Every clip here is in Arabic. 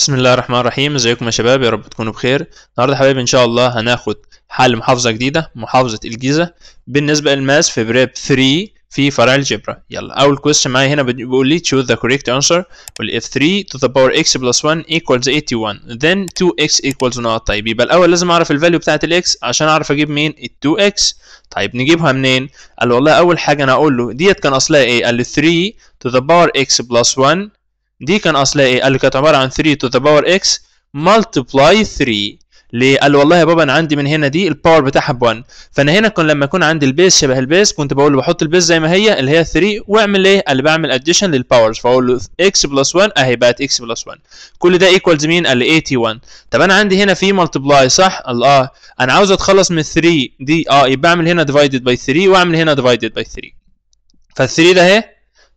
بسم الله الرحمن الرحيم. ازيكم يا شباب؟ يا رب تكونوا بخير. النهارده يا حبايبي ان شاء الله هناخد حل محافظه جديده، محافظه الجيزه بالنسبه للماس في بريب 3 في فرع الجبرة. يلا اول كويستشن معايا هنا بيقول لي choose the correct answer وال f3 to the power x plus 1 equals 81 then 2x equals not. طيب يبقى الاول لازم اعرف الفاليو بتاعه الاكس عشان اعرف اجيب مين ال 2x. طيب نجيبها منين؟ قال والله اول حاجه انا اقول له ديت كان اصلها ايه؟ قال لي 3 to the power x plus 1 دي كان اصلها ايه؟ قال لي كانت عباره عن 3 to the power x multiply 3. ليه؟ قال والله يا بابا انا عندي من هنا دي الباور بتاعها ب1، فانا هنا كان لما يكون عندي البيس شبه البيس كنت بقول له بحط البيس زي ما هي اللي هي 3 واعمل ايه؟ قال لي بعمل اديشن للباورز، فاقول له اكس بلس 1 اهي بقت اكس بلس 1، كل ده ايكوالز مين؟ قال لي 81. طب انا عندي هنا في ملتبلاي صح؟ قال اه، انا عاوز اتخلص من 3 دي اه، يبقى اعمل هنا ديفايدد باي 3 واعمل هنا ديفايدد باي 3، فال 3 ده اهي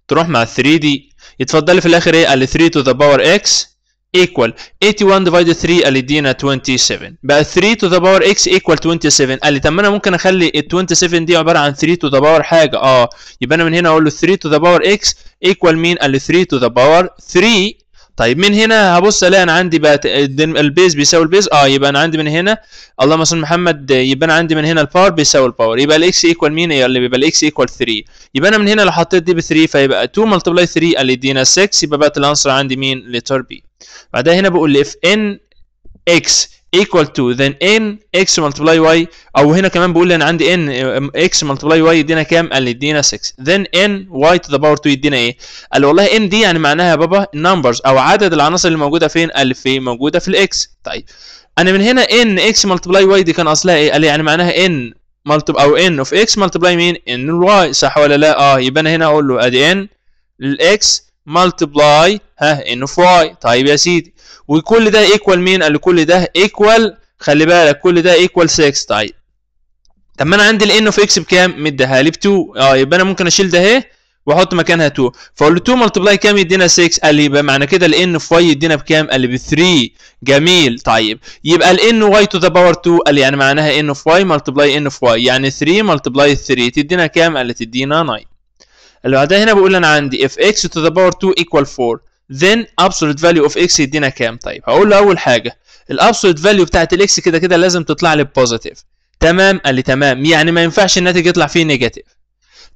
تروح مع ال 3 دي، يتفضل في الاخر ايه؟ قال لي 3 تو ذا باور اكس equal 81 divided 3 قال يدينا 27، بقى 3 to the power x equal 27. قال لي طب ما انا ممكن اخلي ال 27 دي عباره عن 3 to the power حاجه اه، يبقى انا من هنا اقول له 3 to the power x equal مين؟ قال لي 3 to the power 3. طيب من هنا هبص الاقي انا عندي بقى البيز بيساوي البيز اه، يبقى انا عندي من هنا اللهم صل محمد، يبقى انا عندي من هنا الباور بيساوي الباور، يبقى الاكس ايكوال مين؟ يبقى الاكس ايكوال 3. يبقى انا من هنا لو حطيت دي ب 3 فيبقى 2 ملتبلاي 3 قال يدينا 6، يبقى بقت الانسر عندي مين؟ لتر بي. بعدها هنا بقول لي if n x equal to then n x multiply y، او هنا كمان بقول لي انا عندي n x multiply y يدينا كام؟ قال لي يدينا 6، then n y to the power 2 يدينا ايه؟ قال والله n دي يعني معناها يا بابا numbers او عدد العناصر اللي موجوده فين؟ قال في موجوده في الاكس. طيب انا من هنا n x multiply y دي كان اصلها ايه؟ قال لي يعني معناها n او n of x multiply مين؟ n y صح ولا لا؟ اه، يبقى انا هنا اقول له ادي n للاكس multiply ها ان فاي. طيب يا سيدي وكل ده ايكوال مين؟ قال لي كل ده ايكوال، خلي بالك كل ده ايكوال 6. طيب طب ما انا عندي الان اوف اكس بكام؟ مديها لي ب 2 اه، يبقى انا ممكن اشيل ده اهي واحط مكانها 2، فاقول له 2 ملتبلاي كام يدينا 6؟ قال لي يبقى معنى كده الان اوف واي يدينا بكام؟ قال لي ب 3. جميل. طيب يبقى الان واي تو ذا باور 2 قال لي يعني معناها ان اوف واي ملتبلاي ان اوف واي، يعني 3 ملتبلاي 3 تدينا كام؟ قال لي تدينا 9. اللي بعدها هنا بقول انا عندي if x to the power 2 equal 4 then absolute value of x يدينا كام؟ طيب هقول له اول حاجه الابسولوت فاليو بتاعت الاكس كده كده لازم تطلع لي بوزيتيف. تمام؟ قال لي تمام، يعني ما ينفعش الناتج يطلع فيه نيجاتيف.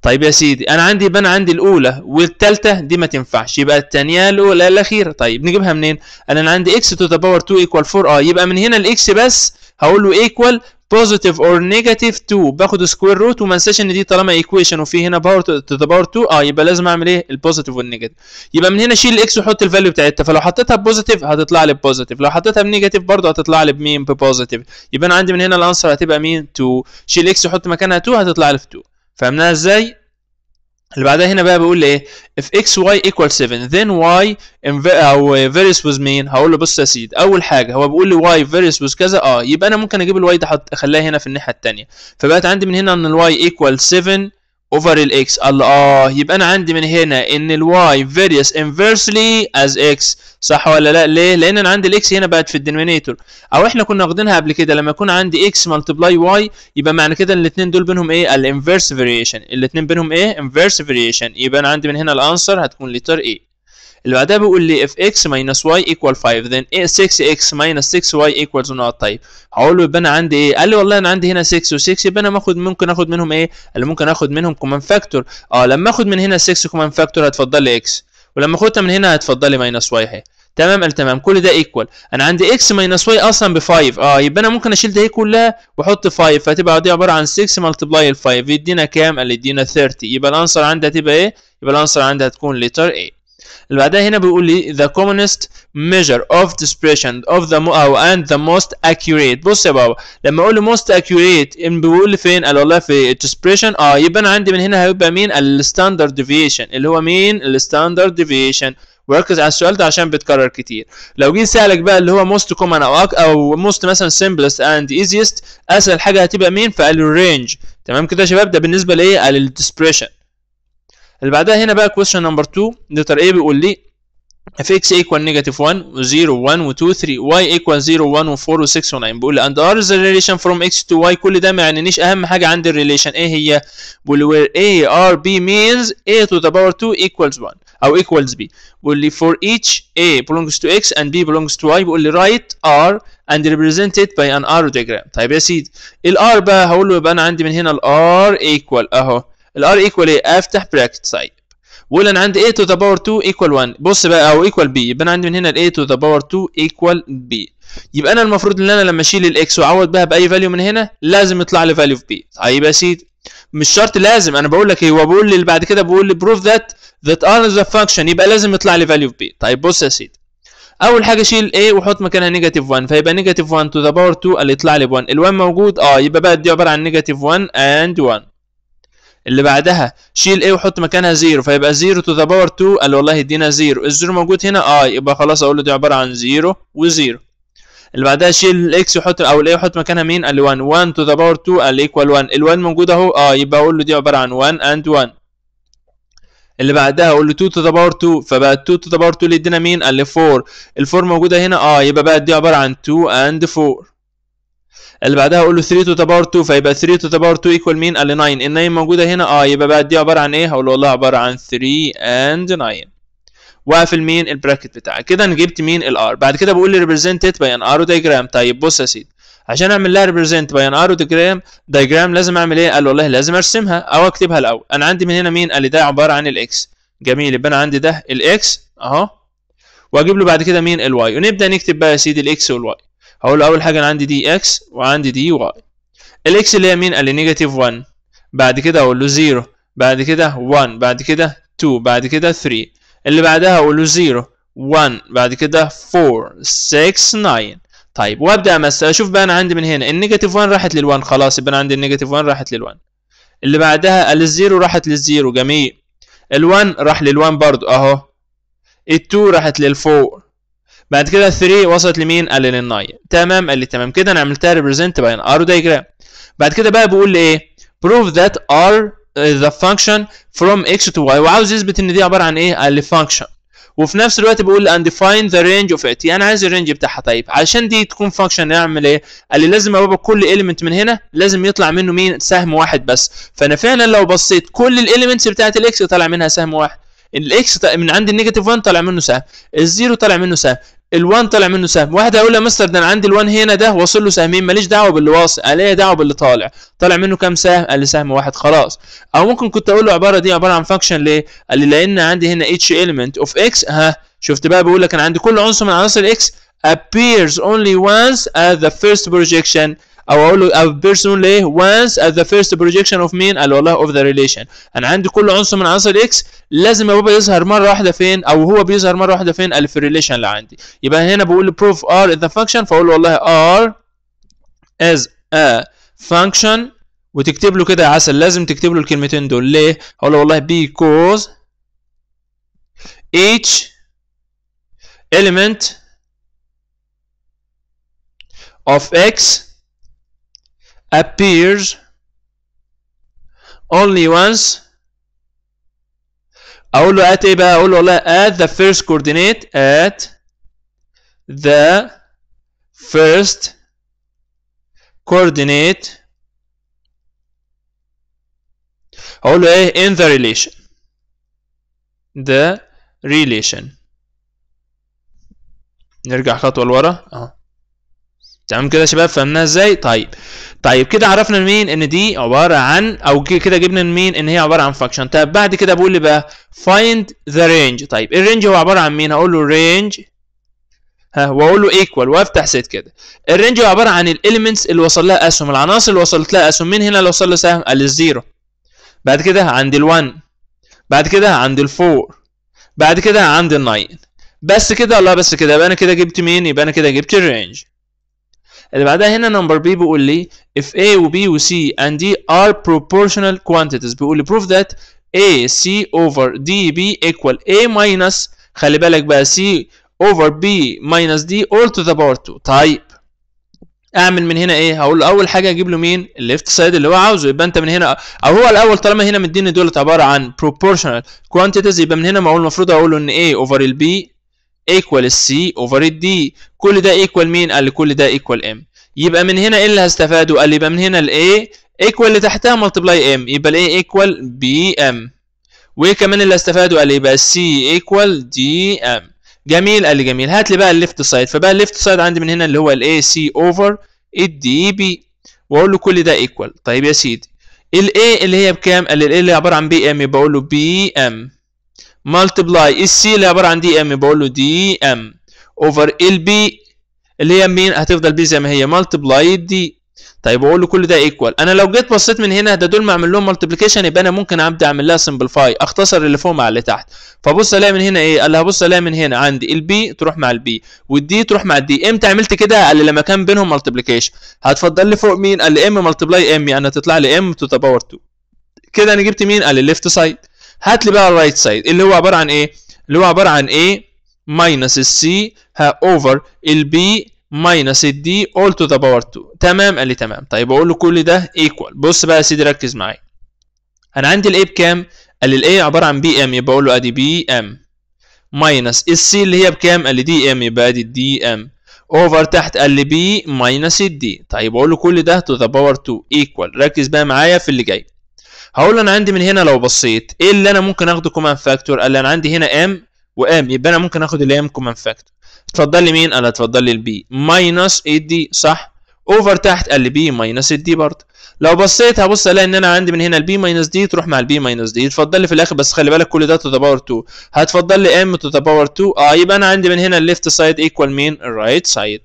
طيب يا سيدي انا عندي يبقى انا عندي الاولى والثالثه دي ما تنفعش، يبقى الثانيه الاولى الاخيره. طيب نجيبها منين؟ انا عندي x to the power 2 equal 4 اه، يبقى من هنا الاكس بس هقول له equal positive or negative 2، باخد سكوير روت وما انساش ان دي طالما ايكويشن وفي هنا باور تو ذا باور 2 اه، يبقى لازم اعمل ايه؟ البوزيتيف والنيجاتيف. يبقى من هنا شيل الاكس وحط الفاليو بتاعتها، فلو حطيتها ببوزيتيف هتطلع لي ببوزيتيف، لو حطيتها بنيجاتيف برضه هتطلع لي بمين؟ ببوزيتيف. يبقى انا عندي من هنا الانسر هتبقى مين؟ 2. شيل اكس وحط مكانها 2 هتطلع لي في 2. فهمناها ازاي؟ اللي بعدها هنا بقى بقول لي ايه؟ if x y equals 7 then y او varies with مين؟ هقول له بص يا سيدي اول حاجه هو بيقول لي y varies with كذا اه، يبقى انا ممكن اجيب الواي ده اخليها هنا في الناحيه الثانيه، فبقت عندي من هنا ان الواي equals 7 over الاكس. قال اه، يبقى انا عندي من هنا ان الواي varies inversely as x صح ولا لا؟ ليه؟ لان انا عندي الاكس هنا بقت في الدينومينيتور، او احنا كنا واخدينها قبل كده لما يكون عندي x ملتبلاي y يبقى معنى كده الاثنين دول بينهم ايه؟ الانفيرس فاريشن، الاثنين بينهم ايه؟ انفيرس فاريشن. يبقى انا عندي من هنا الانسر هتكون لتر ايه. اللي بعدها بيقول لي if x minus y equal 5 then 6x minus 6y equals not. طيب هقول له يبقى انا عندي ايه؟ قال لي والله انا عندي هنا 6 و6، يبقى انا ممكن اخد منهم ايه؟ قال لي ممكن اخد منهم كومن فاكتور اه، لما اخد من هنا 6 كومن فاكتور هتفضل لي x، ولما اخدها من هنا هتفضل لي ماينس y اهي. تمام؟ قال تمام، كل ده ايكوال انا عندي x ماينس y اصلا ب 5 اه، يبقى انا ممكن اشيل ده هي كلها واحط 5، فهتبقى دي عباره عن 6 ملتبلاي ال 5 يدينا كام؟ قال لي يدينا 30. يبقى الانسر عندي هتبقى ايه؟ يبقى الانسر عندي هتكون لتر ايه. اللي بعدها هنا بيقول لي the commonest measure of dispersion of the and the most accurate. بص يا بابا لما اقول له most accurate ان بيقول لي فين؟ قال والله في dispersion اه، يبقى انا عندي من هنا هيبقى مين؟ الستاندرد ديفيشن، اللي هو مين؟ الستاندرد ديفيشن. وركز على السؤال ده عشان بيتكرر كتير. لو جيت سالك بقى اللي هو most common او most مثلا simplest and easiest، اسهل حاجه هتبقى مين؟ فقال الرينج. تمام كده يا شباب، ده بالنسبه لايه؟ قال الديسبريشن. اللي بعدها هنا بقى question number 2 letter A بيقول لي if x equal negative 1 و 0 و 1 و 2 و 3 y equal 0 و 1 و 4 و 6 و 9، بيقول لي and r is the relation from x to y. كل ده ما يعنيش، اهم حاجه عندي الريليشن ايه هي؟ بيقول لي where a r b means a to the power 2 equals 1. او equals b. بيقول لي for each a belongs to x and b belongs to y، بيقول لي write r and represent it by an r diagram. طيب يا سيدي الار بقى هقول له يبقى انا عندي من هنا الار equal اهو، الار equal ايه؟ افتح bracket. طيب بقول انا عندي a to the power 2 equal 1، بص بقى او equal b، يبقى انا عندي من هنا ال a to the power 2 equal b. يبقى انا المفروض ان انا لما اشيل الاكس واعوض بها باي فاليو من هنا لازم يطلع لي فاليو في بي. طيب يا سيدي مش شرط لازم، انا بقول لك ايه، هو بيقول لي بعد كده بيقول لي prove that r is a function، يبقى لازم يطلع لي فاليو في بي. طيب بص يا سيدي اول حاجه اشيل a واحط مكانها نيجاتيف 1، فيبقى نيجاتيف 1 to the power 2 اللي يطلع لي ب1، ال1 موجود يبقى بقى دي عباره عن نيجاتيف 1 and 1. اللي بعدها شيل a وحط مكانها 0، فيبقى 0 to the power 2 قال والله يدينا 0، الزيرو موجود هنا يبقى خلاص اقول له دي عباره عن 0 و0. اللي بعدها شيل الاكس وحط او الاي وحط مكانها مين؟ قال 1، 1 to the power 2 قال equal 1، ال1 موجود اهو يبقى اقول له دي عباره عن 1 and 1. اللي بعدها اقول له 2 to the power 2، فبقى 2 to the power 2 اللي يدينا مين؟ قال لي 4، ال4 موجوده هنا يبقى بقى دي عباره عن 2 and 4. اللي بعدها اقول له 3 to the power 2، فيبقى 3 to the power 2 equal مين؟ قال لي 9، ال9 موجوده هنا يبقى بقى دي عباره عن ايه؟ هقول له والله عباره عن 3 and 9. واقفل مين؟ البراكت بتاعك. كده انا جبت مين؟ الار. بعد كده بقول لي represent it by an arrow diagram. طيب بص يا سيدي عشان اعمل لها represent by an arrow diagram لازم اعمل ايه؟ قال والله لازم ارسمها او اكتبها الاول. انا عندي من هنا مين؟ قال لي ده عباره عن الاكس. جميل، يبقى انا عندي ده الاكس اهو، واجيب له بعد كده مين؟ الواي. ونبدا نكتب بقى يا سيدي الاكس والواي. هقول له اول حاجه انا عندي دي اكس وعندي دي واي. الاكس اللي هي مين؟ قال لي نيجاتيف 1، بعد كده اقول له 0، بعد كده 1، بعد كده 2، بعد كده 3. اللي بعدها اقول له 0 1، بعد كده 4 6 9. طيب وابدا امثل، اشوف بقى انا عندي من هنا النيجاتيف 1 راحت لل1، خلاص يبقى انا عندي النيجاتيف 1 راحت لل1. اللي بعدها ال0 راحت لل0، جميل، ال1 راح لل1 برضو اهو، ال2 راحت لل4، بعد كده 3 وصلت لمين؟ قال لل9. تمام، قال لي تمام. كده انا عملتها ريبريزنت باي ان ارو دايجرام. بعد كده بقى بيقول لي ايه؟ prove that r is a function from x to y، وعاوز يثبت ان دي عباره عن ايه؟ قال لي function. وفي نفس الوقت بيقول لي and define the range of it، انا عايز الرينج بتاعها. طيب عشان دي تكون function نعمل ايه؟ قال لي لازم ابقى كل element من هنا لازم يطلع منه مين؟ سهم واحد بس. فانا فعلا لو بصيت كل الelements بتاعت الاكس طالع منها سهم واحد، الاكس من عند النيجاتيف 1 طالع منه سهم، الزيرو طالع منه سهم، ال1 طالع منه سهم. واحد هيقول لي يا مستر ده انا عندي ال1 هنا ده واصل له سهمين، ماليش دعوه باللي واصل، ليا دعوه باللي طالع منه كام سهم؟ قال لي سهم واحد، خلاص. او ممكن كنت اقول له عباره دي عباره عن فانكشن، ليه؟ قال لي لان عندي هنا each element of x، شفت بقى بيقول لك انا عندي كل عنصر من عناصر x appears only once at the first projection، او اقول له appears only once at the first projection of مين؟ قال والله of the relation. انا عندي كل عنصر من عناصر اكس لازم يا بابا يظهر مره واحده فين؟ او هو بيظهر مره واحده فين؟ قال في الريليشن اللي عندي. يبقى هنا بقول له prove r is a function، فاقول له والله r is a function، وتكتب له كده يا عسل، لازم تكتب له الكلمتين دول. ليه؟ هقول له والله because each element of x appears only once، اقول له at ايه بقى؟ اقول له والله at the first coordinate، at the first coordinate، اقول له ايه؟ in the relation، the relation. نرجع خطوه لورا تمام كده يا شباب، فهمناها ازاي؟ طيب كده عرفنا مين؟ ان دي عباره عن، او كده جبنا مين؟ ان هي عباره عن فانكشن. طيب بعد كده بقول لي بقى find the range. طيب الرينج هو عباره عن مين؟ هقول له range واقول له equal وافتح set كده. الرينج هو عباره عن الاليمنتس اللي وصل لها اسهم، العناصر اللي وصلت لها اسهم. مين هنا اللي وصل له سهم؟ قال الزيرو، بعد كده عند ال1، بعد كده عند ال4، بعد كده عند ال9. بس كده؟ لا بس كده. يبقى انا كده جبت مين؟ يبقى انا كده جبت الرينج. اللي بعدها هنا نمبر بي بيقول لي if A و B و C and D are proportional quantities، بيقول لي prove that A C over D B equal A minus، خلي بالك بقى C over B minus D all to the power 2. طيب اعمل من هنا ايه؟ هقول له اول حاجه اجيب له مين؟ الليفت سايد اللي هو عاوزه. يبقى انت من هنا، او هو الاول طالما هنا مديني دولت عباره عن proportional quantities، يبقى من هنا ما اقول المفروض اقول له ان A over ال B equal السي over الدي، كل ده equal مين؟ قال لي كل ده equal m. يبقى من هنا ايه اللي هستفاده؟ قال لي يبقى من هنا ال a equal اللي تحتها multiply m، يبقى ال a equal b m، وكمان اللي استفادوا قال يبقى سي ايكوال دي ام. جميل، قال لي جميل هات لي بقى الليفت سايد، فبقى الليفت سايد عندي من هنا اللي هو الاي سي اوفر الدي بي، واقول له كل ده ايكوال. طيب يا سيدي الاي اللي هي بكام؟ قال لي الاي اللي عباره عن بي ام يبقى اقول له بي ام مالتبلاي السي اللي عباره عن دي ام يبقى اقول له دي ام اوفر البي اللي هي مين؟ هتفضل بي زي ما هي مالتبلاي دي. طيب واقول له كل ده ايكوال. انا لو جيت بصيت من هنا ده دول ما اعمل لهم مالتبليكيشن، يبقى انا ممكن ابدا اعمل لها سمبلفاي، اختصر اللي فوق مع اللي تحت. فبص الاقي من هنا ايه؟ قال لي هبص الاقي من هنا عندي البي تروح مع البي والدي تروح مع الدي. امتى عملت كده؟ قال لي لما كان بينهم مالتبليكيشن. هتفضل لي فوق مين؟ قال لي ام مالتبلاي ام، يعني هتطلع لي ام تو ذا باور 2. كده انا جبت مين؟ قال لي ليفت سايد. هات لي بقى الرايت سايد اللي هو عباره عن ايه؟ اللي هو عباره عن ايه؟ ماينس السي اوفر البي ماينس الدي all to the power 2. تمام، قال لي تمام. طيب اقول له كل ده ايكوال. بص بقى يا سيدي ركز معايا، انا عندي الاي بكام؟ قال لي الاي عباره عن بي ام، يبقى اقول له ادي بي ام ماينس السي اللي هي بكام؟ قال لي دي ام، يبقى ادي الدي ام اوفر تحت قال لي بي ماينس الدي. طيب اقول له كل ده to the power 2 ايكوال. ركز بقى معايا في اللي جاي، هقول انا عندي من هنا لو بصيت ايه اللي انا ممكن اخده كومن فاكتور؟ قال لي انا عندي هنا ام وام، يبقى انا ممكن اخد الام كومن فاكتور. اتفضل لي مين؟ انا اتفضل لي البي ماينس الدي، صح؟ اوفر تحت قال لي بي ماينس الدي برضه. لو بصيت هبص الاقي ان انا عندي من هنا البي ماينس دي تروح مع البي ماينس دي. اتفضل لي في الاخر بس خلي بالك كل ده تو ذا باور 2، هتفضل لي ام تو ذا باور 2. يبقى انا عندي من هنا الليفت سايد ايكوال مين؟ الرايت سايد.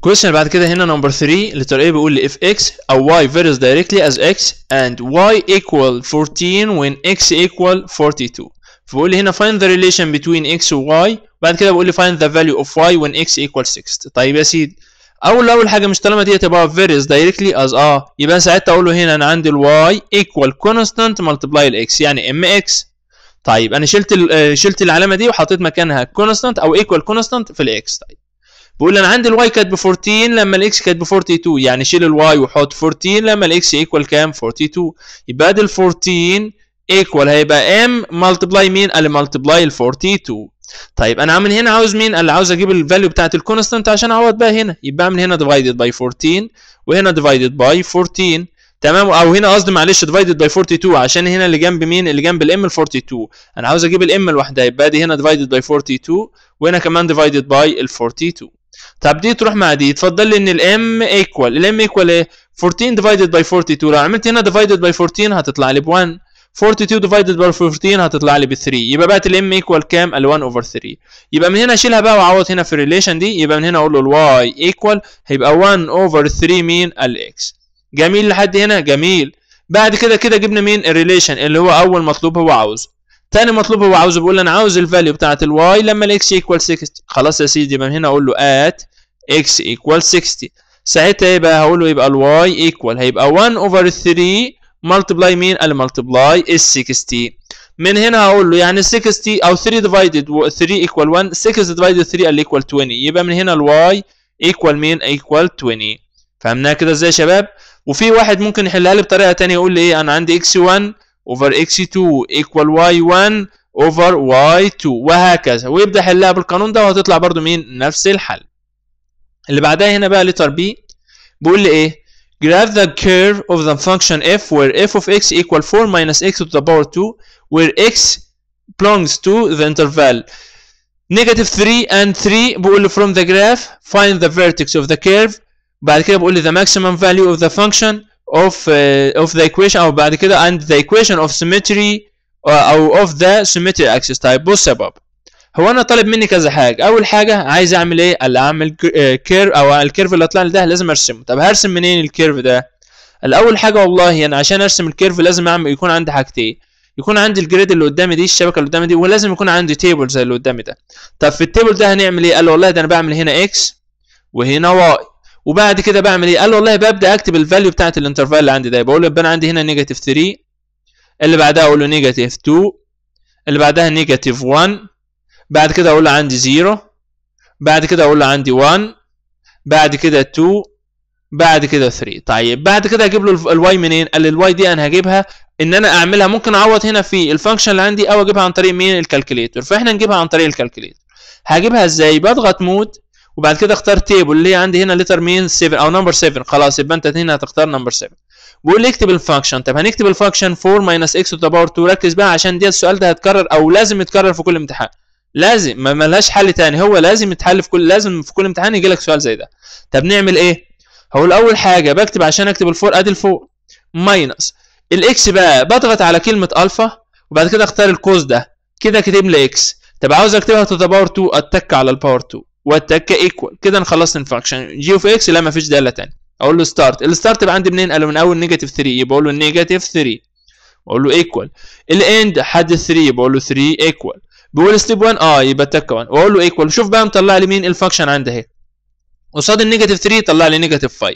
كويشن بعد كده هنا نمبر 3 لتر ايه بيقول لي if x او y varies directly as x and y equal 14 when x equal 42. فبقول لي هنا find the relation between x و y، بعد كده بقول لي find the value of y when x equals 6. طيب يا سيدي اول حاجه مش طالما دي تبقى varies directly as يبقى ساعتها اقول له هنا انا عندي ال y equal constant multiply ال x يعني mx. طيب انا شلت العلامه دي وحطيت مكانها constant او equal constant في ال x. طيب بقول لي انا عندي الواي كانت ب 14 لما الاكس كانت ب 42، يعني شيل الواي وحط 14 لما الاكس ايكوال كام؟ 42. يبقى ادي ال 14 ايكوال هيبقى ام مالتبلاي مين؟ قال لي مالتبلاي ال 42. طيب انا من هنا عاوز مين؟ قال لي عاوز اجيب الفاليو بتاعت الكونستانت عشان اعوض بقى هنا، يبقى اعمل هنا ديفايدد باي 14 وهنا ديفايدد باي 14. تمام، او هنا قصدي معلش ديفايدد باي 42 عشان هنا اللي جنب مين؟ اللي جنب الام ال 42، انا عاوز اجيب الام لوحدها، يبقى ادي هنا ديفايدد باي 42 وهنا كمان ديفايدد باي ال 42. طب دي تروح مع دي، اتفضل لي ان الام ايكوال، الام ايكوال ايه؟ 14 ديفايدد باي 42. لو عملت هنا ديفايدد باي 14 هتطلع لي ب 1، 42 ديفايدد باي 14 هتطلع لي ب 3. يبقى بقت الام ايكوال كام؟ ال 1 اوفر 3. يبقى من هنا اشيلها بقى واعوض هنا في الريليشن دي، يبقى من هنا اقول له الواي ايكوال هيبقى 1 اوفر 3 مين؟ الاكس. جميل لحد هنا؟ جميل. بعد كده جبنا مين؟ الريليشن اللي هو اول مطلوب هو عاوزه. تاني مطلوب هو عاوزه، بيقول لي انا عاوز الفاليو بتاعت الواي لما الاكس ايكوال 60. خلاص يا سيدي، يبقى من هنا اقول له ات اكس ايكوال 60. ساعتها يبقى هقول له يبقى الواي ايكوال هيبقى 1 اوفر 3 مالتبلاي مين؟ قال مالتبلاي ال 60. من هنا هقول له يعني 60 او 3 ديفايدد 3 ايكوال 1، 6 ديفايدد 3 قال ايكوال 20. يبقى من هنا الواي ايكوال مين؟ ايكوال 20. فهمناها كده ازاي يا شباب؟ وفي واحد ممكن يحلها لي بطريقه ثانيه، يقول لي ايه؟ انا عندي اكس 1 over x2 equal y1 over y2 وهكذا، ويبدأ يحلها بالقانون ده وهتطلع برضو مين؟ نفس الحل. اللي بعدها هنا بقى letter B بيقول لي ايه؟ graph the curve of the function f where f of x equal 4 minus x to the power 2 where x belongs to the interval negative 3 and 3. بقول لي from the graph find the vertex of the curve، بعد كده بقول لي the maximum value of the function of the equation او بعد كده and the equation of symmetry او of the symmetry axis. طيب بص يا بابا، هو انا طالب مني كذا حاجه. اول حاجه عايز اعمل ايه؟ قال اعمل كيرف، او الكيرف اللي طلع لي ده لازم ارسمه. طب هرسم منين الكيرف ده؟ الاول حاجه والله انا يعني عشان ارسم الكيرف لازم اعمل يكون عندي حاجتين، يكون عندي الجريد اللي قدامي دي، الشبكه اللي قدامي دي، ولازم يكون عندي تيبل زي اللي قدامي ده. طب في التيبل ده هنعمل ايه؟ قال والله ده انا بعمل هنا اكس وهنا واي، وبعد كده بعمل ايه؟ قال والله ببدا اكتب الفاليو بتاعت الانترفال اللي عندي ده. بقول له يبقى انا عندي هنا نيجاتيف 3، اللي بعدها اقول له نيجاتيف 2، اللي بعدها نيجاتيف 1، بعد كده اقول له عندي 0، بعد كده اقول له عندي 1، بعد كده 2، بعد كده 3. طيب بعد كده هجيب له الواي منين؟ قال لي الواي دي انا هجيبها ان انا اعملها، ممكن اعوض هنا في الفانكشن اللي عندي او اجيبها عن طريق مين؟ الكالكوليتور. فاحنا نجيبها عن طريق الكالكوليتور. هجيبها ازاي؟ بضغط مود وبعد كده اختار تيبل اللي هي عندي هنا لتر مين؟ 7 او نمبر 7. خلاص يبقى انت هنا هتختار نمبر 7، بيقول لي اكتب الفانكشن. طب هنكتب الفانكشن 4 - x to the power 2. ركز بقى عشان دي السؤال ده هيتكرر او لازم يتكرر في كل امتحان، لازم ما ملهاش حل تاني، هو لازم يتحل في كل، لازم في كل امتحان يجي لك سؤال زي ده. طب نعمل ايه؟ هقول اول حاجه بكتب عشان اكتب الفور ادي الفور ماينس الاكس، بقى بضغط على كلمه الفا وبعد كده اختار القوس ده كده كاتب لي اكس. طب عاوز اكتبها تو ذا باور 2، اتك على الباور 2 واتك ايكوال كده. انا خلصت الفانكشن جي اوف اكس، لا ما فيش داله تاني. اقول له ستارت، الستارت بقى عندي منين؟ قال له من اول نيجاتيف 3، يبقى اقول له نيجاتيف 3، اقول له ايكوال. الاند حد 3، يبقى اقول له 3 ايكوال. بيقول ستيب 1 يبقى تك 1 واقول له ايكوال. شوف بقى مطلع لي مين الفانكشن عندي اهي، قصاد النيجاتيف 3 طلع لي نيجاتيف 5،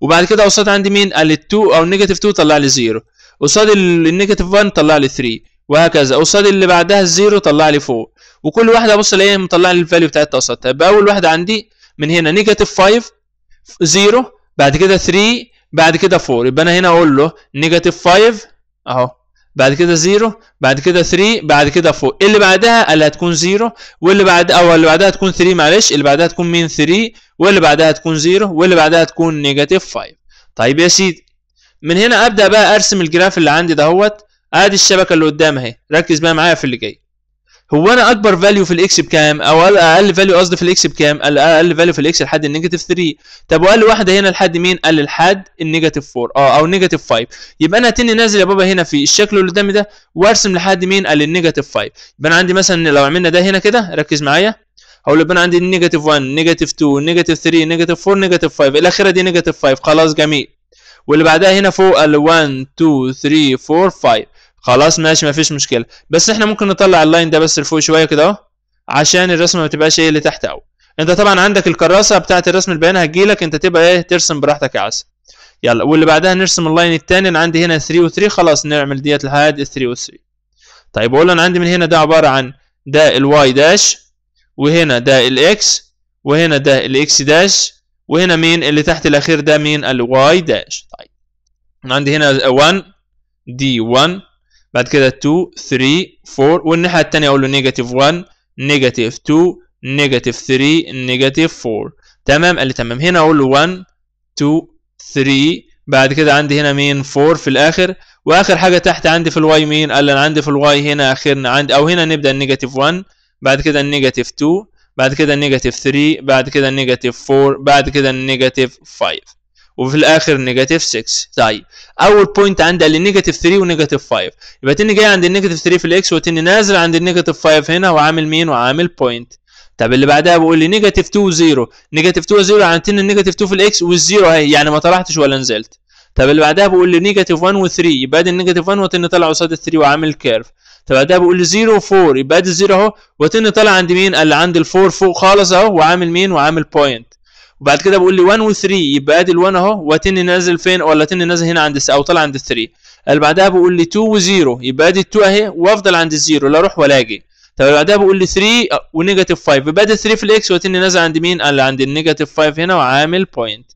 وبعد كده قصاد عندي مين؟ قال لي 2 او نيجاتيف 2 طلع لي 0، قصاد النيجاتيف 1 طلع لي 3، وهكذا قصاد اللي بعدها الزيرو طلع لي 4. وكل واحده ابص الاقيها مطلع لي الفاليو بتاعتها قصادها. يبقى اول واحده عندي من هنا نيجاتيف 5 0، بعد كده 3، بعد كده 4. يبقى انا هنا اقول له نيجاتيف 5 اهو، بعد كده 0، بعد كده 3، بعد كده 4. اللي بعدها اللي هتكون 0، واللي بعد او اللي بعدها تكون 3، معلش اللي بعدها تكون مين 3، واللي بعدها تكون 0، واللي بعدها تكون نيجاتيف 5. طيب يا سيدي، من هنا ابدا بقى ارسم الجراف اللي عندي دهوت. ادي الشبكه اللي قدام اهي، ركز بقى معايا في اللي جاي. هو انا اكبر فاليو في الاكس بكام، او اقل فاليو قصدي في الاكس بكام؟ اقل فاليو في الاكس لحد النيجاتيف 3. طب وقال لي واحده هنا لحد مين؟ قال لي لحد النيجاتيف 4 او نيجاتيف 5. يبقى انا هتني نازل يا بابا هنا في الشكل اللي قدامي ده وارسم لحد مين؟ قال لي النيجاتيف 5. يبقى انا عندي مثلا لو عملنا ده هنا كده، ركز معايا، هقول يبقى انا عندي النيجاتيف 1 نيجاتيف 2 نيجاتيف 3 نيجاتيف 4 نيجاتيف 5 الى اخره، دي نيجاتيف 5 خلاص جميل. واللي بعدها هنا فوق قال 1 2 3 4 5 خلاص ماشي مفيش مشكله. بس احنا ممكن نطلع اللاين ده بس لفوق شويه كده اهو عشان الرسمه ما تبقاش هي اللي تحت قوي. انت طبعا عندك الكراسه بتاعه الرسم البيانه هتجيلك، انت تبقى ايه ترسم براحتك يا عسل. يلا واللي بعدها نرسم اللاين الثاني. انا عندي هنا 3 و3 خلاص نعمل ديت لحد 3 و3. طيب اقول انا عندي من هنا ده عباره عن ده الواي داش، وهنا ده الاكس، وهنا ده الاكس داش، وهنا مين اللي تحت الاخير ده مين؟ الواي داش. طيب انا عندي هنا 1 دي 1، بعد كده 2 3 4، والناحيه الثانيه اقول له نيجاتيف 1 نيجاتيف 2 نيجاتيف 3 نيجاتيف 4. تمام قال لي تمام. هنا اقول له 1 2 3، بعد كده عندي هنا مين 4 في الاخر، واخر حاجه تحت عندي في الواي مين؟ قال لي انا عندي في الواي هنا اخرنا عندي او هنا نبدا النيجاتيف 1، بعد كده النيجاتيف 2، بعد كده النيجاتيف 3، بعد كده النيجاتيف 4، بعد كده النيجاتيف 5، وفي الاخر نيجاتيف 6. طيب اول بوينت عندي قال لي نيجاتيف 3 ونيجاتيف 5، يبقى تاني جاي عند النيجاتيف 3 في الاكس، وتاني نازل عند النيجاتيف 5 هنا وعامل مين؟ وعامل بوينت. طب اللي بعدها بيقول لي نيجاتيف 2 0، نيجاتيف 2 0 يعني تاني النيجاتيف 2 في الاكس والزيرو اهي، يعني ما طلعتش ولا نزلت. طب اللي بعدها بيقول لي نيجاتيف 1 و3، يبقى ادي النيجاتيف 1 وتاني طالع قصاد ال3 وعامل كيرف. طب بعدها بيقول لي 0 4، يبقى ادي الزيرو اهو، وتاني طالع عند مين؟ قال لي عند ال4 فوق خالص اهو وعامل مين؟ وعامل بوينت. وبعد كده بقول لي 1 و3، يبقى ادي ال1 اهو، وتاني نازل فين؟ ولا تاني نازل هنا عند او طالع عند ال3. اللي بعدها بقول لي 2 و0، يبقى ادي ال2 اهي، وافضل عند الزيرو لا اروح ولا اجي. طب اللي بعدها بقول لي 3 ونيجاتيف 5، يبقى ادي 3 في الاكس، وتاني نازل عند مين؟ قال لي عند النيجاتيف 5 هنا وعامل بوينت.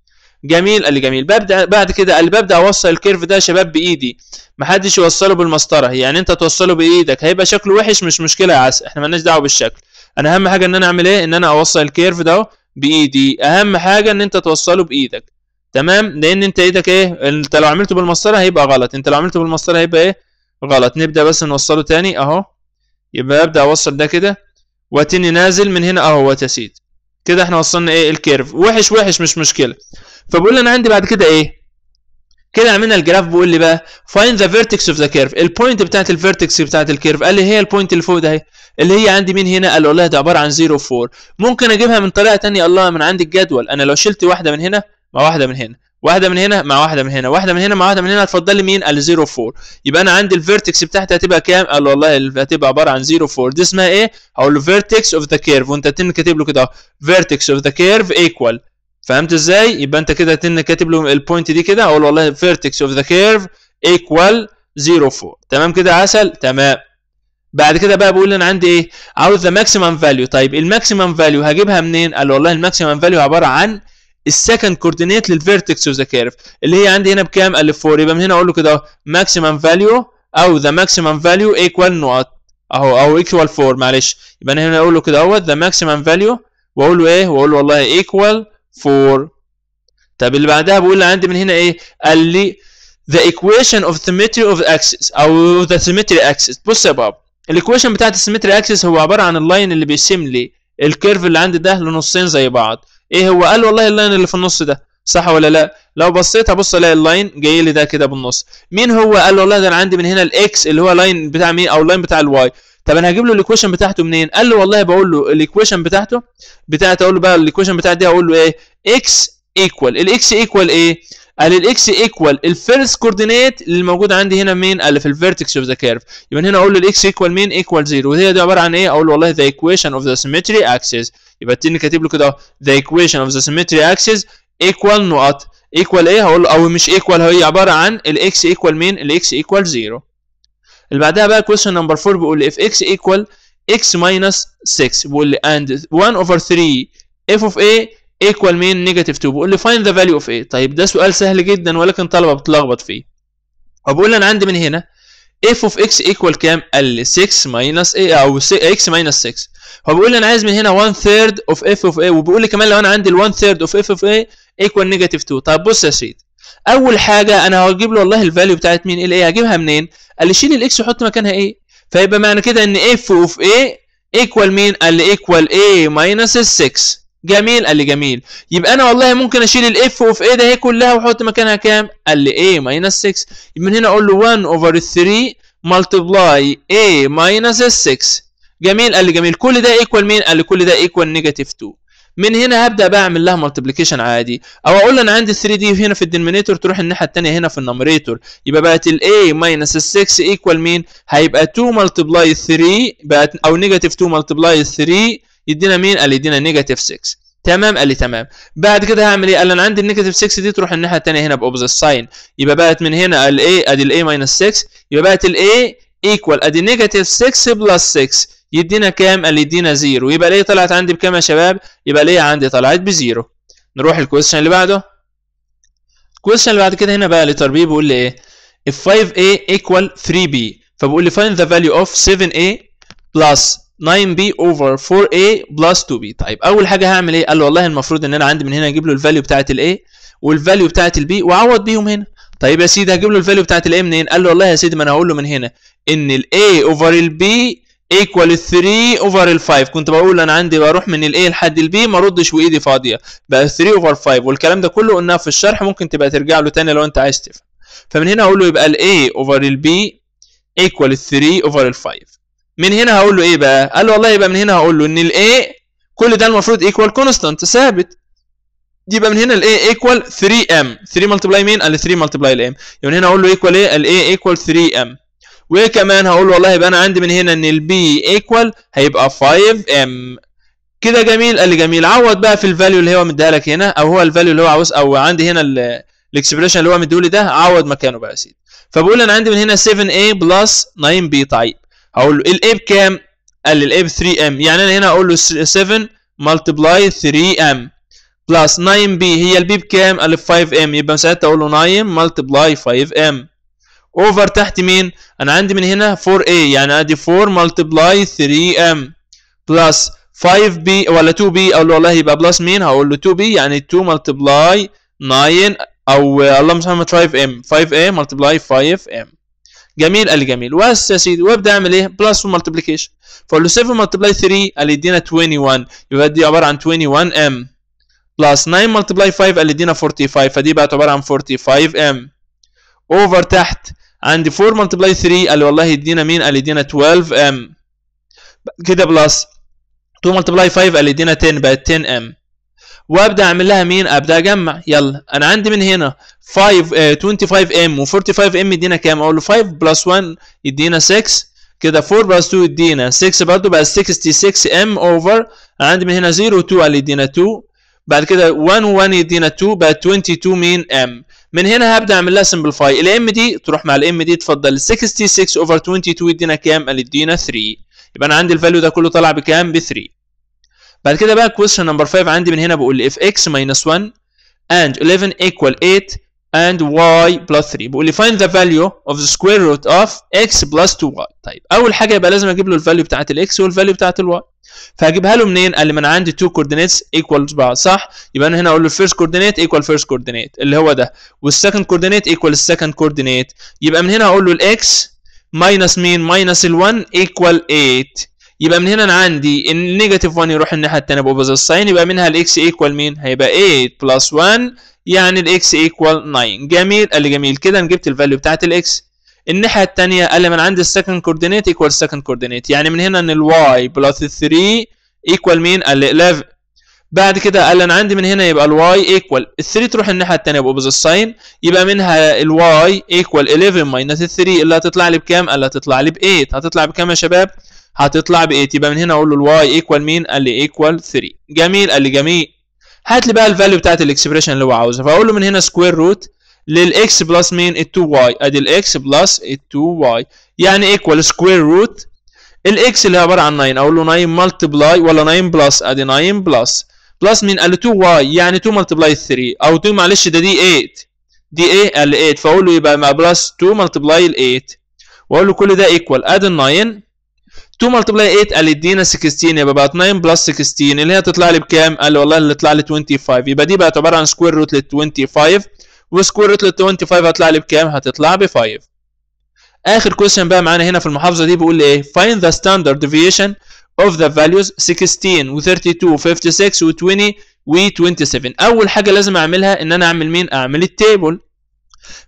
جميل قال لي جميل. ببدا بعد كده قال ببدا اوصل الكيرف ده يا شباب بايدي، محدش يوصله بالمسطره، يعني انت توصله بايدك هيبقى شكله وحش، مش مشكله يا عسل، احنا مالناش دعوه بالشكل. انا اهم حاجه ان انا اعمل ايه؟ ان انا اوصل الكيرف ده بايدي، اهم حاجه ان انت توصله بايدك. تمام، لان انت ايدك ايه، انت لو عملته بالمسطره هيبقى غلط، انت لو عملته بالمسطره هيبقى ايه غلط. نبدا بس نوصله تاني اهو، يبقى ابدا اوصل ده كده وتاني نازل من هنا اهو يا سيدي كده. احنا وصلنا ايه الكيرف، وحش وحش مش مشكله. فبقول لي انا عندي بعد كده ايه كده، عملنا الجراف. بيقول لي بقى فايند ذا فيرتكس اوف ذا كيرف، البوينت بتاعت الفيرتكس بتاعت الكيرف. قال لي هي البوينت اللي فوق ده اهي، اللي هي عندي مين هنا؟ قال والله ده عباره عن 0 4. ممكن اجيبها من طريقه ثانيه، الله من عندي الجدول، انا لو شلت واحده من هنا مع واحده من هنا، واحده من هنا مع واحده من هنا، واحده من هنا مع واحده من هنا، هتفضل لي مين؟ قال 0 4. يبقى انا عندي الفيرتكس بتاعتها هتبقى كام؟ قال والله هتبقى عباره عن 0 4. دي اسمها ايه؟ هقول له فيرتكس اوف ذا كيرف، وانت تن كاتب له كده اهو فيرتكس اوف ذا كيرف ايكوال. فهمت ازاي؟ يبقى انت كده تن كاتب له البوينت دي كده، اقول والله فيرتكس اوف ذا كيرف ايكوال 0 4. تمام كده عسل؟ تمام. بعد كده بقى بيقول لي انا عندي ايه؟ عاوز ذا ماكسيمم فاليو. طيب الماكسيمم فاليو هجيبها منين؟ قال والله الماكسيمم فاليو عباره عن السكند كوردينيت للفيرتكس اوف ذا كيرف، اللي هي عندي هنا بكام؟ قال لي 4. يبقى من هنا اقول له كده اهو ماكسيمم فاليو او ذا ماكسيمم فاليو ايكوال نقط اهو، او ايكوال 4 معلش. يبقى انا هنا اقول له كده اهو ذا ماكسيمم فاليو، واقول له ايه؟ واقول له والله ايكوال 4. طب اللي بعدها بيقول لي عندي من هنا ايه؟ قال لي the equation of symmetry of axis او the symmetry axis. بص يا بابا، الايكويشن بتاعت السيمتري اكسس هو عباره عن اللاين اللي بيقسم لي الكيرف اللي عندي ده لنصين زي بعض. ايه هو قال والله اللاين اللي في النص ده، صح ولا لا؟ لو بصيت هبص الاقي اللاين جاي لي ده كده بالنص. مين هو؟ قال والله ده انا عندي من هنا الاكس اللي هو لاين بتاع مين او لاين بتاع الواي. طب انا هجيب له الايكويشن بتاعته منين؟ قال لي والله بقول له الايكويشن بتاعته اقول له بقى الايكويشن بتاعتي دي هقول له ايه؟ اكس ايكوال، الاكس ايكوال ايه؟ قال الاكس ايكوال الفيرست كوردينيت اللي موجود عندي هنا مين؟ قال في الفيرتكس اوف ذا كيرف. يبقى هنا اقول له الاكس ايكوال مين؟ ايكوال 0. وهي دي عباره عن ايه؟ اقول له والله ذا ايكويشن اوف ذا سيمتري اكسس. يبقى التاني كاتب له كده ذا ايكويشن اوف ذا سيمتري اكسس ايكوال نقط ايكوال ايه؟ هقول له او مش ايكوال، هي عباره عن الاكس ايكوال مين؟ الاكس ايكوال 0. اللي بعدها بقى كويشن نمبر 4 بيقول لي اف اكس ايكوال اكس ماينس 6، بيقول لي اند 1 اوفر 3 اف اوف ايه ايكوال مين؟ نيجاتيف 2. بيقول لي فايند ذا فاليو اوف ايه. طيب ده سؤال سهل جدا ولكن طلبه بتلخبط فيه. فبقول لي انا عندي من هنا اف اوف اكس ايكوال كام؟ قال لي 6 ماينس ايه او اكس ماينس 6. فبقول لي انا عايز من هنا 1 ثيرد اوف اف اوف ايه، وبيقول لي كمان لو انا عندي ال 1 ثيرد اوف اف اوف ايه ايكوال نيجاتيف 2. طب بص يا سيدي، اول حاجه انا هجيب له والله الفاليو بتاعت مين؟ الايه هجيبها منين؟ قال لي شيل الاكس وحط مكانها ايه. فيبقى معنى كده ان اف اوف ايه ايكوال مين؟ قال لي ايكوال ايه ماينس 6. جميل، قال لي جميل. يبقى انا والله ممكن اشيل الاف اوف ايه ده هي كلها واحط مكانها كام؟ قال لي ايه ماينس 6. من هنا اقول له 1 اوفر 3 ملتبلاي ايه ماينس 6. جميل، قال لي جميل. كل ده ايكوال مين؟ قال لي كل ده ايكوال نيجاتيف 2. من هنا هبدا بقى اعمل لها ملتبليكيشن عادي، او اقول له انا عندي 3 دي هنا في الدينومينيتور تروح الناحيه الثانيه هنا في النوميريتور. يبقى بقت الاي ماينس 6 ايكوال مين؟ هيبقى 2 ملتبلاي 3 بقت او نيجاتيف 2 ملتبلاي 3 يدينا مين؟ قال يدينا نيجاتيف 6. تمام، قال لي تمام. بعد كده هعمل ايه؟ قال انا عندي النيجاتيف 6 دي تروح الناحيه الثانيه هنا باوبزيت ساين. يبقى بقت من هنا قال ايه ادي الاي ماينس 6. يبقى بقت الاي ايكوال ادي نيجاتيف 6 بلس 6 يدينا كام؟ قال يدينا 0. يبقى الاي طلعت عندي بكام يا شباب؟ يبقى الاي عندي طلعت ب0. نروح الكويشن اللي بعده. الكويشن اللي بعد كده هنا بقى لتر بي بيقول لي ايه؟ اف 5a ايكوال 3b. فبقول لي فايند ذا فاليو اوف 7a بلس 9b over 4a plus 2b. طيب اول حاجه هعمل ايه؟ قال والله المفروض ان انا عندي من هنا اجيب له الفاليو بتاعه الايه والفاليو بتاعه البي واعوض بيهم هنا. طيب يا سيدي هجيب له الفاليو بتاعه الايه منين؟ قال له والله يا سيدي ما انا هقول له من هنا ان الاي اوفر البي ايكوال 3 اوفر ال 5. كنت بقول انا عندي بروح من الايه لحد البي ما ردش وايدي فاضيه، بقى 3 اوفر 5. والكلام ده كله قلناه في الشرح، ممكن تبقى ترجع له تاني لو انت عايز تفهم. فمن هنا هقول له يبقى الاي اوفر البي ايكوال 3 اوفر ال 5. من هنا هقول له ايه بقى؟ قال له والله يبقى من هنا هقول له ان الاي كل ده المفروض ايكوال كونستانت ثابت. يبقى من هنا الاي ايكوال 3m 3 ملتبلاي مين؟ قال 3 ملتبلاي الام. يبقى من هنا هقول له ايكوال ايه؟ الاي ايكوال 3m. وكمان هقول له والله يبقى انا عندي من هنا ان البي ايكوال هيبقى 5m كده. جميل، قال لي جميل. عوض بقى في الفاليو اللي هو مديها لك هنا، او هو الفاليو اللي هو عاوز، او عندي هنا الاكسبريشن اللي هو مديهولي ده عوض مكانه بقى يا سيدي. فبقول انا عندي من هنا 7a بلس 9b. طيب هقول له الاي بكام؟ قال لي الاي ب 3m. يعني انا هنا اقول له 7 ملتبلاي 3m بلس 9b. هي البي بكام؟ قال لي 5m. يبقى ساعتها اقول له 9 ملتبلاي 5m اوفر تحت مين؟ انا عندي من هنا 4a، يعني ادي 4 ملتبلاي 3m بلس 5b ولا 2b. اقول له والله يبقى بلس مين؟ هقول له 2b، يعني 2 ملتبلاي 9 او اللهم صل على النبي 5a ملتبلاي 5m. جميل، قال لي جميل. بس يا سيدي وابدا اعمل ايه؟ بلس وملتبليكيشن. فاقول له 7 ملتبلاي 3 قال يدينا 21. يبقى دي عباره عن 21m بلس 9 ملتبلاي 5 قال يدينا 45. فدي بقت عباره عن 45m اوفر تحت عندي 4 ملتبلاي 3 قال والله يدينا مين؟ قال يدينا 12m كده بلس 2 ملتبلاي 5 قال يدينا 10. بقت 10m. وابدا اعمل لها مين؟ ابدا اجمع. يلا انا عندي من هنا 25m و 45m يدينا كام؟ اقول له 5 بلس 1 يدينا 6 كده، 4 بلس 2 يدينا 6 برضه، بقى 66m اوفر عندي من هنا 0 و2 قال يدينا 2. بعد كده 1 و1 يدينا 2، بقت 22 مين m. من هنا هبدا اعمل لها سمبلفاي، الام دي تروح مع الام دي تفضل 66 اوفر 22 يدينا كام؟ قال يدينا 3. يبقى انا عندي الفاليو ده كله طلع بكام؟ ب 3. بعد كده بقى كويشن نمبر 5 عندي من هنا بقول لي اف اكس ماينس 1 and 11 equal 8 and y plus 3. بقول لي find the value of the square root of x plus 2y. طيب اول حاجه يبقى لازم اجيب له الفاليو بتاعه الاكس والفاليو بتاعه الواي. فهجيبها له منين؟ قال لي من عندي 2 كوردينيتس ايكوالز بعض، صح؟ يبقى انا هنا اقول له الفيرست كوردينيت ايكوال فيرست كوردينيت اللي هو ده، والسكند كوردينيت ايكوال السكند كوردينيت. يبقى من هنا اقول له الاكس ماينس مين؟ ماينس ال1 ايكوال 8. يبقى من هنا انا عندي النيجاتيف 1 يروح الناحيه الثانيه بأوبوزيت الساين، يبقى منها الاكس ايكوال مين؟ هيبقى 8 بلس 1 يعني الاكس ايكوال 9. جميل، قال لي جميل كده انا جبت الفاليو بتاعت الاكس. الناحيه الثانيه قال لي من عندي السكند كوردينيت ايكوال السكند كوردينيت، يعني من هنا ان الواي بلس 3 ايكوال مين؟ قال لي 11. بعد كده قال لي انا عندي من هنا يبقى الواي ايكوال ال 3 تروح الناحيه الثانيه بأوبوزيت الساين، يبقى منها الواي ايكوال 11 ماينس 3 اللي هتطلع لي بكام؟ قال لي هتطلع لي ب 8. هتطلع بكام يا شباب؟ هتطلع ب 8. يبقى من هنا اقول له الواي ايكوال مين؟ قال لي ايكوال 3. جميل، قال لي جميل هات لي بقى الفاليو بتاعت الاكسبريشن اللي هو عاوزها، فاقول له من هنا سكوير روت للاكس بلس مين؟ ال 2 واي، ادي الاكس بلس ال 2 واي يعني ايكوال سكوير روت الاكس اللي هي عباره عن 9، اقول له 9 ملتبلاي ولا 9 بلس؟ ادي 9 بلس بلس مين؟ قال لي 2 واي يعني 2 ملتبلاي 3 او 2 معلش ده دي 8 دي ايه؟ قال لي 8، فاقول له يبقى مع بلس 2 ملتبلاي ال 8 واقول له كل ده ايكوال ادي ال 9 2 ملتبلاي 8 قال لي ادينا 16 يبقى بقت 9 بلس 16 اللي هي هتطلع لي بكام؟ قال لي والله اللي طلع لي 25. يبقى دي بقت عباره عن سكوير روت لل 25 وسكوير روت لل 25 هتطلع لي بكام؟ هتطلع ب 5. اخر كويشن بقى معانا هنا في المحافظه دي بيقول لي ايه؟ find the standard deviation of the values 16 و 32 و 56 و 20 و 27. اول حاجه لازم اعملها ان انا اعمل مين؟ اعمل التيبل.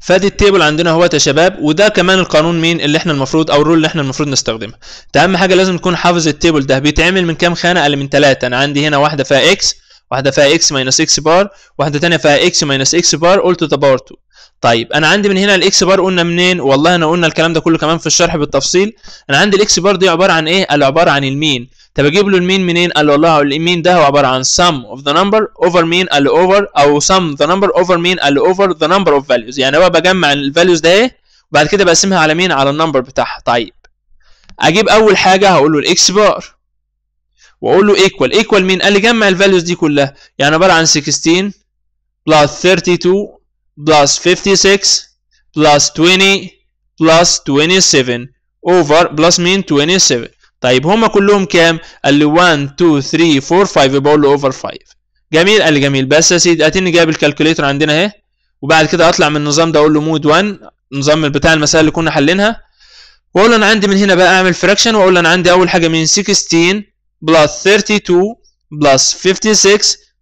فادي التيبل عندنا اهوت يا شباب، وده كمان القانون مين اللي احنا المفروض او الرول اللي احنا المفروض نستخدمها. ده اهم حاجه لازم تكون حافظ التيبل ده بيتعمل من كام خانه؟ قال من 3. انا عندي هنا واحده فيها اكس، واحده فيها اكس ماينس اكس بار، واحده ثانيه فيها اكس ماينس اكس بار، قلت ده باور 2. طيب انا عندي من هنا الاكس بار قلنا منين؟ والله انا قلنا الكلام ده كله كمان في الشرح بالتفصيل. انا عندي الاكس بار دي عباره عن ايه؟ قال عباره عن المين. طب اجيب له المين منين؟ قال والله المين ده هو عباره عن sum of the number over مين؟ قال over او sum the number over مين؟ قال over the number of values، يعني هو بجمع الفاليوز ده ايه وبعد كده بقسمها على مين؟ على النمبر بتاعها. طيب اجيب اول حاجه هقول له الاكس بار واقول له ايكوال ايكوال مين؟ قال لي جمع الفاليوز دي كلها، يعني عباره عن 16 بلس 32 بلس 56 بلس 20 بلس 27 over بلس مين؟ 27. طيب هما كلهم كام؟ قال لي 1 2 3 4 5 يبقى اقول له اوفر 5. جميل، قال لي جميل بس يا سيدي اديني جايب الكالكوليتر عندنا اهي، وبعد كده اطلع من النظام ده اقول له مود 1 نظام بتاع المسائل اللي كنا حلينها، واقول انا عندي من هنا بقى اعمل فراكشن واقول انا عندي اول حاجه من 16 بلس 32 بلس 56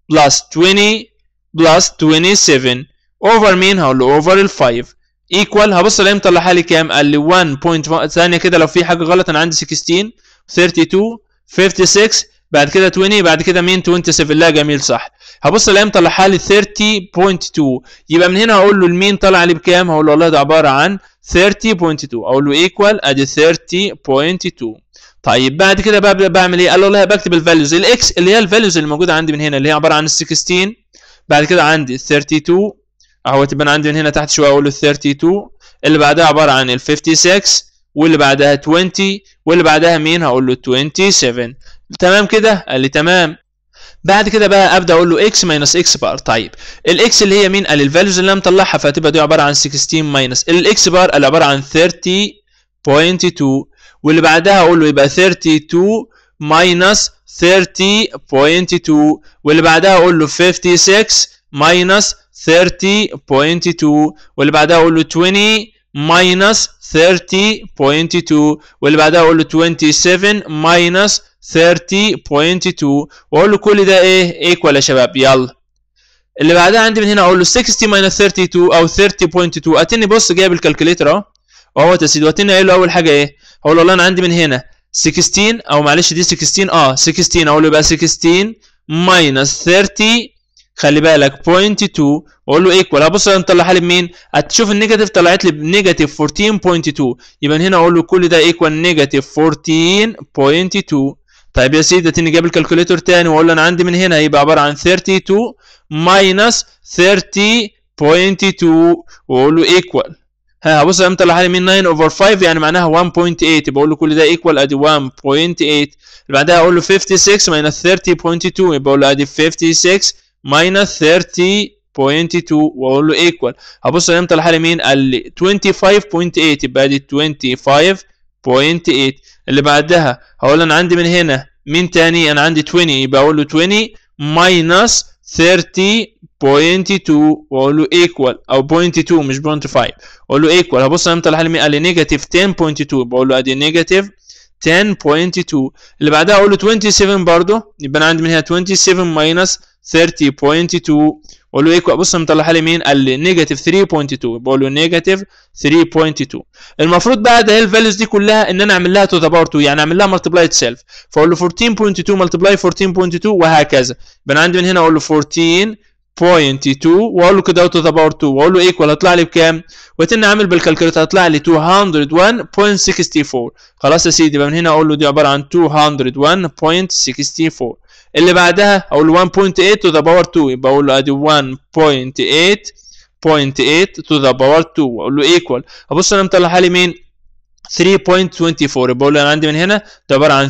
بلس 20 بلس 27 اوفر مين؟ هقول له اوفر ال 5 ايكوال هبص الاقيه مطلعها لي كام؟ قال لي 1.1 ثانيه كده لو في حاجه غلط، انا عندي 16 32 56 بعد كده 20 بعد كده مين؟ 27. لا جميل صح، هبص الاقيه مطلعها لي 30.2. يبقى من هنا هقول له المين طالع لي بكام؟ هقول له والله ده عباره عن 30.2 اقول له ايكوال ادي 30.2. طيب بعد كده بقى بعمل ايه؟ قال له والله بكتب الفاليوز الاكس اللي هي الفاليوز اللي موجوده عندي من هنا اللي هي عباره عن ال 16 بعد كده عندي 32 اهو تبقى عندي من هنا تحت شويه اقول له 32 اللي بعدها عباره عن ال 56 واللي بعدها 20 واللي بعدها مين؟ هقول له 27. تمام كده؟ قال لي تمام. بعد كده بقى ابدا اقول له اكس ماينس اكس بار. طيب الاكس اللي هي مين؟ قال الفاليوز اللي انا مطلعها فهتبقى دي عباره عن 16 ماينس الاكس بار اللي عباره عن 30.2 واللي بعدها اقول له يبقى 32 ماينس 30.2 واللي بعدها اقول له 56 ماينس 30.2 واللي بعدها اقول له 20 ماينس 30.2 واللي بعدها اقول له 27 ماينس 30.2 واقول له كل ده ايه؟ ايكوال يا شباب. يلا اللي بعدها عندي من هنا اقول له 60 ماينس 32 او 30.2 اتني بص جايب الكالكوليتر اهو اهوت يا سيدي، واتني قايل له اول حاجه ايه؟ هقول له والله انا عندي من هنا 16 او معلش دي 16 16 اقول له يبقى 16 ماينس 30 خلي بالك 0.2 واقول له ايكوال هبص هنطلعها لي بمين؟ هتشوف النيجاتيف طلعت لي بنيجاتيف 14.2 يبقى من هنا اقول له كل ده ايكوال نيجاتيف 14.2. طيب يا سيدي اديني جايب الكالكوليتر تاني واقول له انا عندي من هنا هيبقى عباره عن 32 ماينس 30.2 واقول له ايكوال ها بص هي مطلعها لي مين؟ 9 اوفر 5 يعني معناها 1.8 يبقى اقول له كل ده ايكوال ادي 1.8 اللي بعدها اقول له 56 ماينس 30.2 يبقى اقول له ادي 56 ماينس 30.2 واقول له ايكوال هبص الاقيه مطلعها لي مين؟ قال لي 25.8 يبقى دي 25.8 اللي بعدها هقول انا عندي من هنا مين تاني؟ انا عندي 20 يبقى اقول له 20 minus 30.2 واقول له equal او 0.2 مش 0.5 اقول له equal. هبص امتى الحل مين؟ قال لي نيجاتيف 10.2 بقول له ادي نيجاتيف 10.2. اللي بعدها اقول له 27 برضه يبقى انا عندي من هنا 27 minus 30.2 اقول له ايكوال. بص مطلع لي مين؟ قال لي نيجاتيف 3.2 بقول له نيجاتيف 3.2. المفروض بقى ده الفاليوز دي كلها ان انا اعمل لها تو ذا باور 2 يعني اعمل لها ملتبلاي سيلف فاقول له 14.2 ملتبلاي 14.2 وهكذا. يبقى انا عندي من هنا اقول له 14.2 واقول له كده تو ذا باور 2 واقول له ايكوال. هطلع لي بكام؟ وتن عامل بالكالكوليتر هطلع لي 201.64. خلاص يا سيدي يبقى من هنا اقول له دي عباره عن 201.64. اللي بعدها اقول له 1.8 to the power 2 يبقى اقول له ادي 1.8 to the power 2 واقول له ايكوال. ابص انا مطلعها لي مين؟ 3.24 بقول له انا عندي من هنا ده عباره عن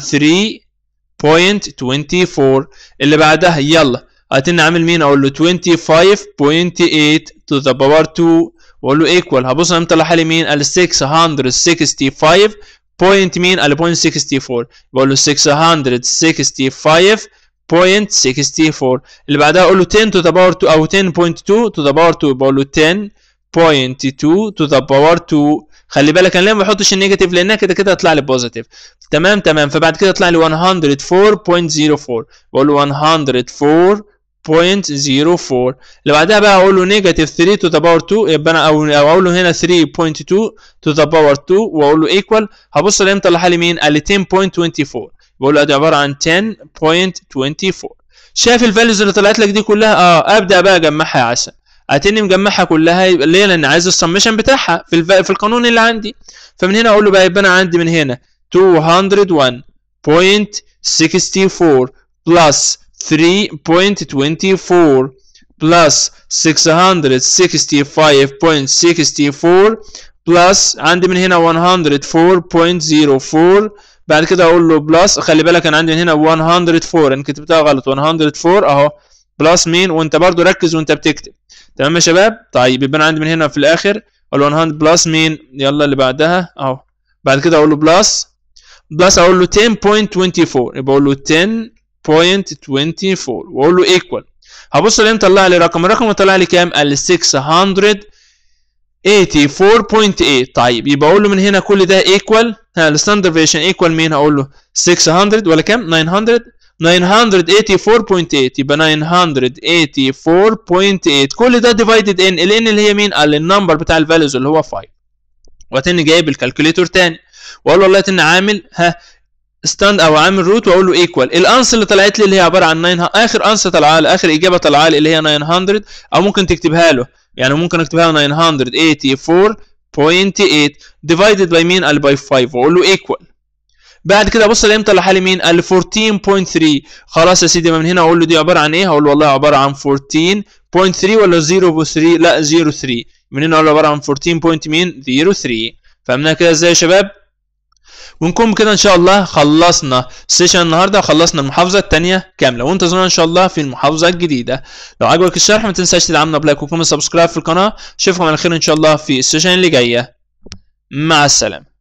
3.24. اللي بعدها يلا هتن عامل مين؟ اقول له 25.8 to the power 2 واقول له ايكوال. هبص انا مطلعها لي مين؟ قال 665 بوينت مين؟ قال 0.64 بقول له 665 0.64. اللي بعدها اقول له 10 to the power 2 او 10.2 to the power 2 بقول له 10.2 to the power 2. خلي بالك انا ليه ما بحطش النيجاتيف؟ لانها كده كده هتطلع لي بوزيتيف. تمام. فبعد كده طلع لي 104.04 بقول له 104.04. اللي بعدها بقى اقول له نيجاتيف 3 to the power 2 يبقى انا اقول له هنا 3.2 to the power 2 واقول له ايكوال. هبص ليه مطلع لي مين؟ قال لي 10.24 بقول له ادي عباره عن 10.24. شايف الفاليوز اللي طلعت لك دي كلها؟ ابدا بقى اجمعها عشان اتني مجمعها كلها. ليه؟ لان عايز السمشن بتاعها في القانون اللي عندي. فمن هنا اقول له بقى يبقى انا عندي من هنا 201.64 بلس 3.24 بلس 665.64 بلس عندي من هنا 104.04. بعد كده اقول له بلس. خلي بالك انا عندي هنا 104 انا كتبتها غلط 104 اهو بلس مين وانت برضو ركز وانت بتكتب. تمام يا شباب؟ طيب يبقى انا عندي من هنا في الاخر اقول له 100 بلس مين يلا اللي بعدها اهو. بعد كده اقول له بلس اقول له 10.24 يبقى اقول له 10.24 واقول له ايكوال. هبص ليه مطلع لي رقم؟ الرقم طلع لي كام؟ قال لي 684.8. طيب يبقى اقول له من هنا كل ده ايكوال. ها الستاندرد ديفيشن ايكوال مين؟ هقول له 600 ولا كام؟ 984.8 يبقى 984.8 كل ده ديفايدد ان الان اللي هي مين؟ قال لي النمبر بتاع الفاليوز اللي هو 5. وتاني جايب الكالكوليتور تاني واقول له والله تاني عامل ها ستاند او عامل روت واقول له ايكوال. الانسر اللي طلعت لي اللي هي عباره عن 9 اخر انسر طالعه لي اخر اجابه طالعه لي اللي هي 900 او ممكن تكتبها له يعني ممكن اكتبها له 984.8 divided by مين؟ قال by 5 واقول له ايكوال. بعد كده ابص لامتى اللي حالي مين؟ قال لي 14.3. خلاص يا سيدي من هنا اقول له دي عباره عن ايه؟ هقول له والله عباره عن 14.3 ولا 0.3 لا 0.3. من هنا اقول له عباره عن 14.03. فهمنا كده ازاي يا شباب؟ ونكون كده ان شاء الله خلصنا سيشن النهارده وخلصنا المحافظه الثانيه كامله وانتظرونا ان شاء الله في المحافظه الجديده. لو عجبك الشرح ما تنساش تدعمنا بلايك وكومنت سبسكرايب في القناه. اشوفكم على خير ان شاء الله في السيشن اللي جايه. مع السلامه.